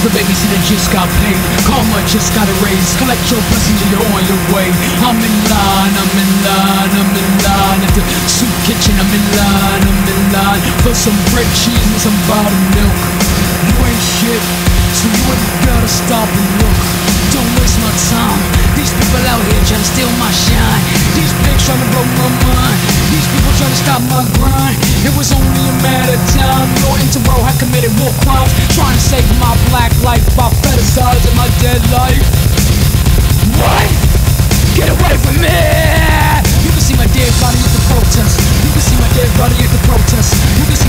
The babysitter just got paid, karma just got a raise. Collect your blessings and you're on your way. I'm in line, I'm in line, I'm in line. At the soup kitchen, I'm in line, I'm in line. For some bread, cheese and some bottled milk. You ain't shit, so you ain't gotta stop and look. Don't waste my time. These people out here trying to steal my shine. These pigs trying to blow my mind. These people trying to stop my grind. It was only a matter of time. Your interro had committed war crimes, trying to save my black life by fetishizing my dead life. What? Get away from me! You can see my dead body at the protest. You can see my dead body at the protest. You can